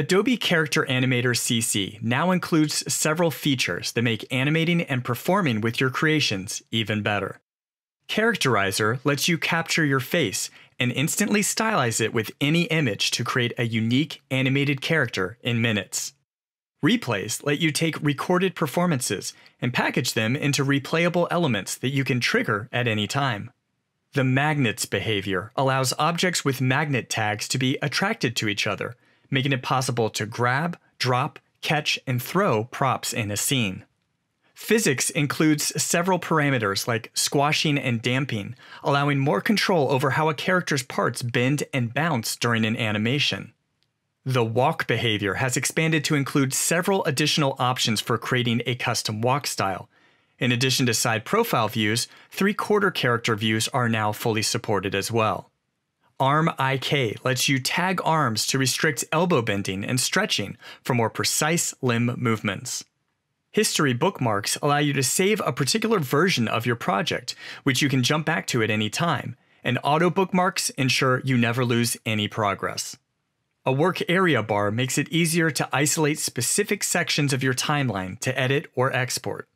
Adobe Character Animator CC now includes several features that make animating and performing with your creations even better. Characterizer lets you capture your face and instantly stylize it with any image to create a unique animated character in minutes. Replays let you take recorded performances and package them into replayable elements that you can trigger at any time. The Magnets behavior allows objects with magnet tags to be attracted to each other, making it possible to grab, drop, catch, and throw props in a scene. Physics includes several parameters like squashing and damping, allowing more control over how a character's parts bend and bounce during an animation. The walk behavior has expanded to include several additional options for creating a custom walk style. In addition to side profile views, three-quarter character views are now fully supported as well. Arm IK lets you tag arms to restrict elbow bending and stretching for more precise limb movements. History bookmarks allow you to save a particular version of your project, which you can jump back to at any time, and auto bookmarks ensure you never lose any progress. A work area bar makes it easier to isolate specific sections of your timeline to edit or export.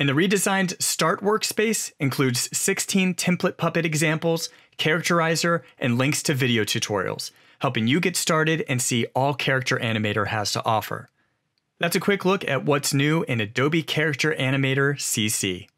And the redesigned Start workspace includes 16 template puppet examples, Characterizer, and links to video tutorials, helping you get started and see all Character Animator has to offer. That's a quick look at what's new in Adobe Character Animator CC.